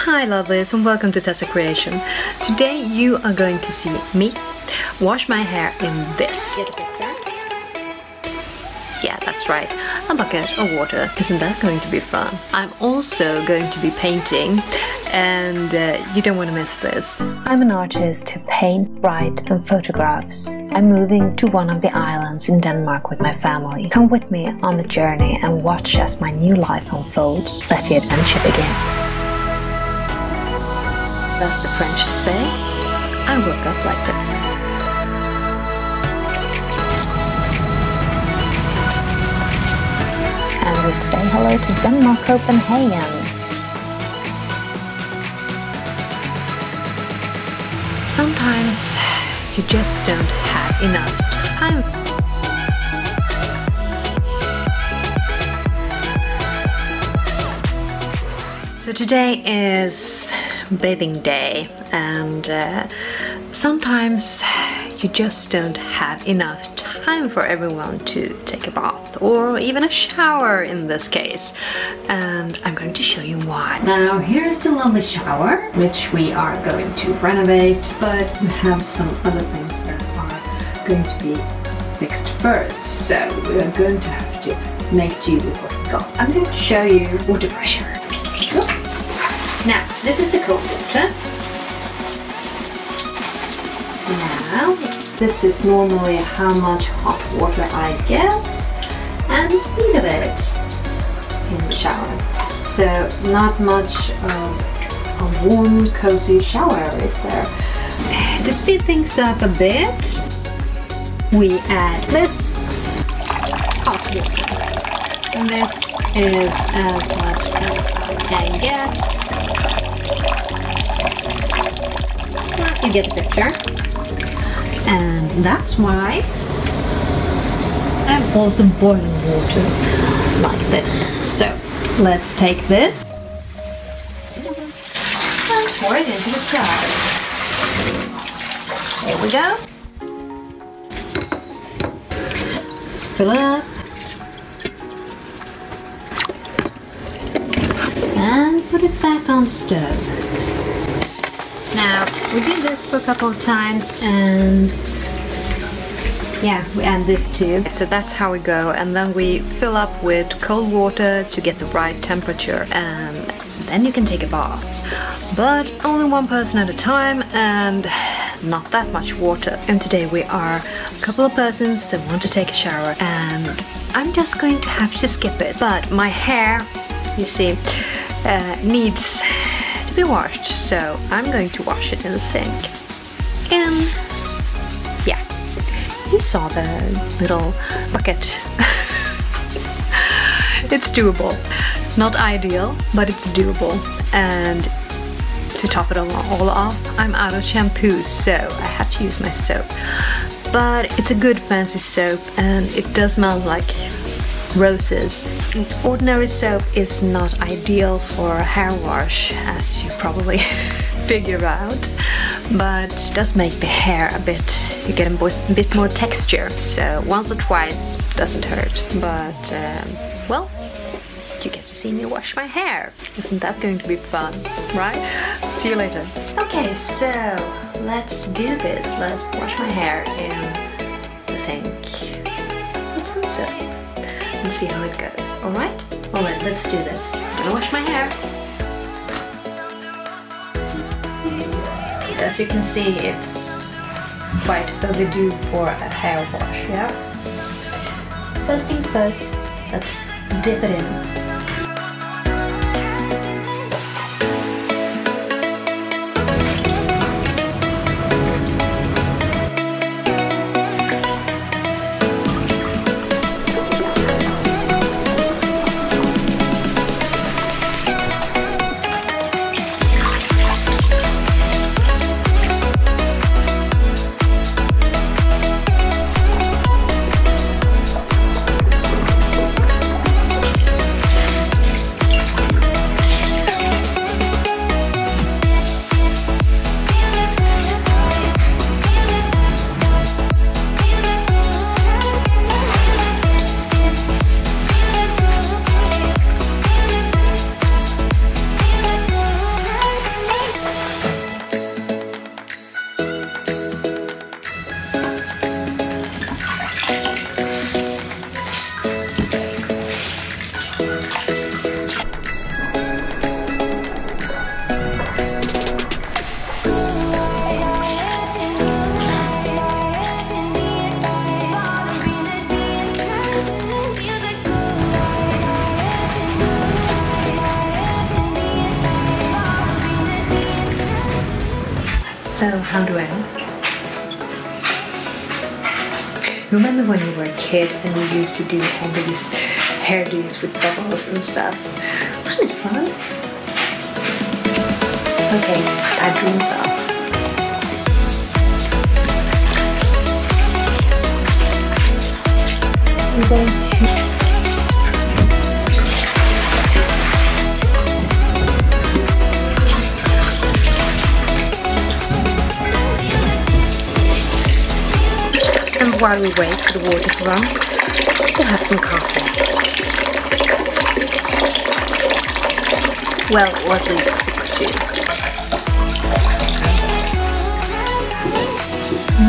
Hi lovelies, and welcome to ThessA Creation. Today you are going to see me wash my hair in this. Yeah, that's right, a bucket of water. Isn't that going to be fun? I'm also going to be painting, and you don't want to miss this. I'm an artist who paints, writes and photographs. I'm moving to one of the islands in Denmark with my family. Come with me on the journey and watch as my new life unfolds. Let the adventure begin. As the French say, I woke up like this. And we say hello to Denmark, Copenhagen. Sometimes you just don't have enough time. So today is bathing day, and sometimes you just don't have enough time for everyone to take a bath or even a shower in this case, and I'm going to show you why. Now here's the lovely shower which we are going to renovate, but we have some other things that are going to be fixed first, so we are going to have to make do with what we got. I'm going to show you water pressure. Now, this is the cold water. Now, this is normally how much hot water I get and the speed of it in the shower. So, not much of a warm, cozy shower is there. To speed things up a bit, we add this hot water. And this is as much as I can get. You get the picture, and that's why I'm also boiling water like this. So let's take this and pour it into the jar. Here we go. Let's fill it up and put it back on stove. Now, we did this for a couple of times, and yeah, we add this too. So that's how we go, and then we fill up with cold water to get the right temperature, and then you can take a bath. But only one person at a time, and not that much water. And today we are a couple of persons that want to take a shower, and I'm just going to have to skip it. But my hair, you see, needs be washed, so I'm going to wash it in the sink. And yeah, you saw the little bucket. It's doable. Not ideal, but it's doable. And to top it all off, I'm out of shampoo, so I have to use my soap. But it's a good fancy soap, and it does smell like roses. Ordinary soap is not ideal for a hair wash, as you probably figure out, but it does make the hair a bit, you get a bit more texture, so once or twice doesn't hurt. But well, you get to see me wash my hair. Isn't that going to be fun, right? See you later. Okay, so let's do this. Let's wash my hair in the sink with some soap and see how it goes. Alright? Alright, let's do this. I'm gonna wash my hair. As you can see, it's quite overdue for a hair wash, yeah? First things first, let's dip it in. So how do I look? Remember when you were a kid and you used to do all these hairdos with bubbles and stuff? Wasn't it fun? Okay, I dreamed so. I'm going to... And while we wait for the water to run, we'll have some coffee. Well, or at least a sip or two. I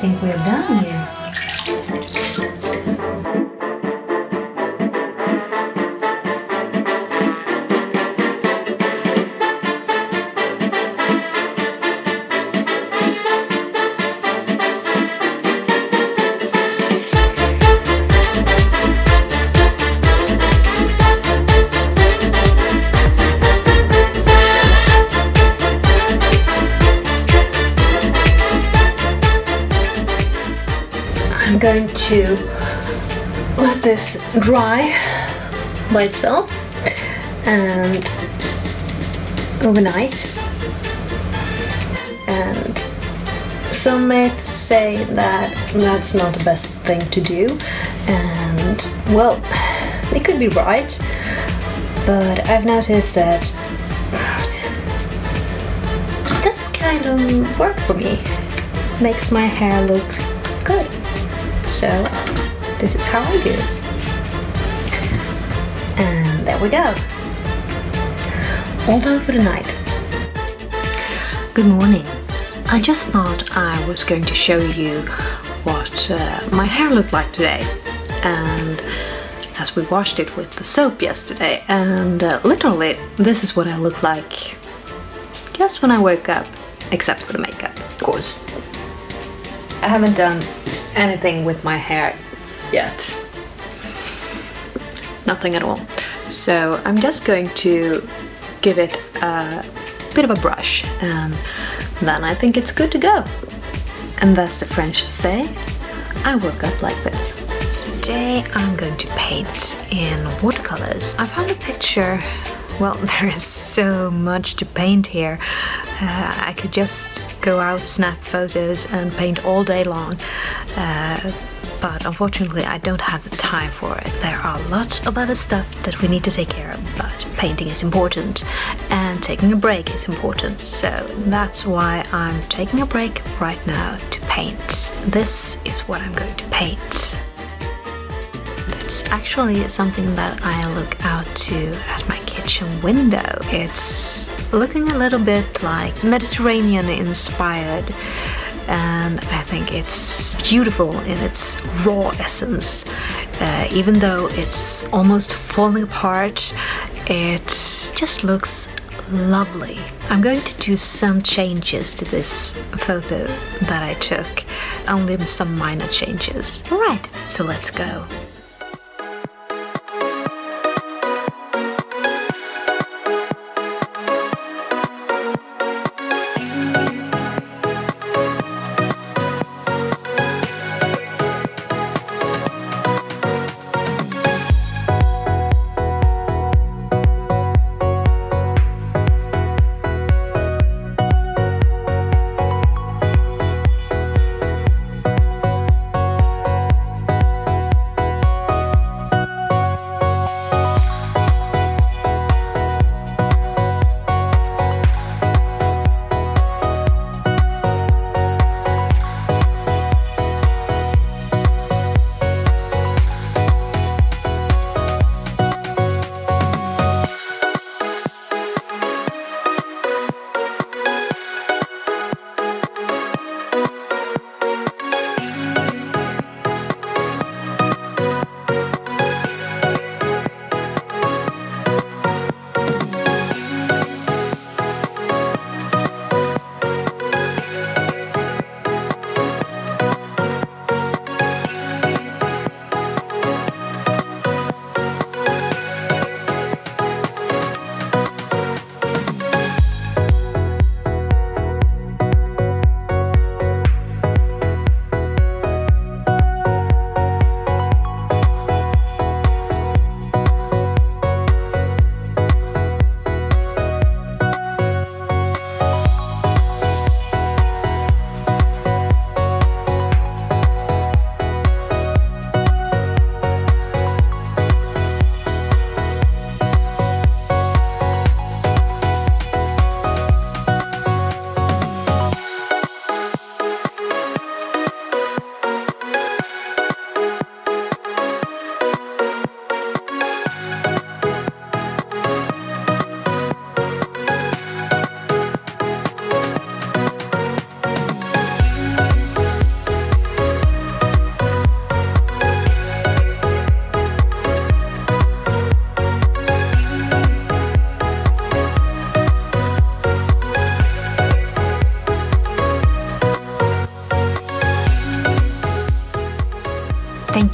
think we're done here. I'm going to let this dry by itself and overnight, and some may say that that's not the best thing to do, and well, they could be right, but I've noticed that this kind of work for me makes my hair look good. So this is how I do it. And there we go. All done for the night. Good morning. I just thought I was going to show you what my hair looked like today. And as we washed it with the soap yesterday. And literally this is what I look like just when I woke up. Except for the makeup, of course. I haven't done anything with my hair yet. Nothing at all. So I'm just going to give it a bit of a brush, and then I think it's good to go. And as the French say, I woke up like this. Today I'm going to paint in watercolors. I found a picture. Well, there is so much to paint here. I could just go out, snap photos and paint all day long, but unfortunately I don't have the time for it. There are lots of other stuff that we need to take care of, but painting is important and taking a break is important, so that's why I'm taking a break right now to paint. This is what I'm going to paint. It's actually something that I look out to at my kitchen window. It's looking a little bit like Mediterranean inspired, and I think it's beautiful in its raw essence. Even though it's almost falling apart, it just looks lovely. I'm going to do some changes to this photo that I took, only some minor changes. Alright, so let's go.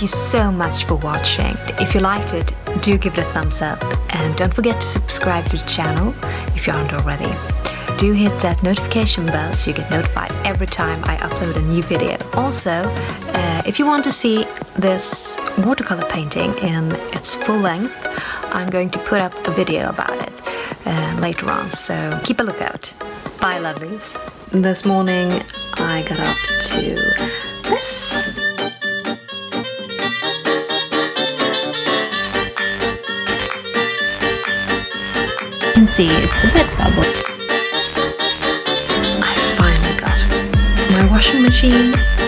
Thank you so much for watching. If you liked it, do give it a thumbs up, and don't forget to subscribe to the channel if you aren't already. Do hit that notification bell so you get notified every time I upload a new video. Also, if you want to see this watercolor painting in its full length, I'm going to put up a video about it later on, so keep a lookout. Bye, lovelies. This morning I got up to this. You can see it's a bit bubbly. I finally got my washing machine.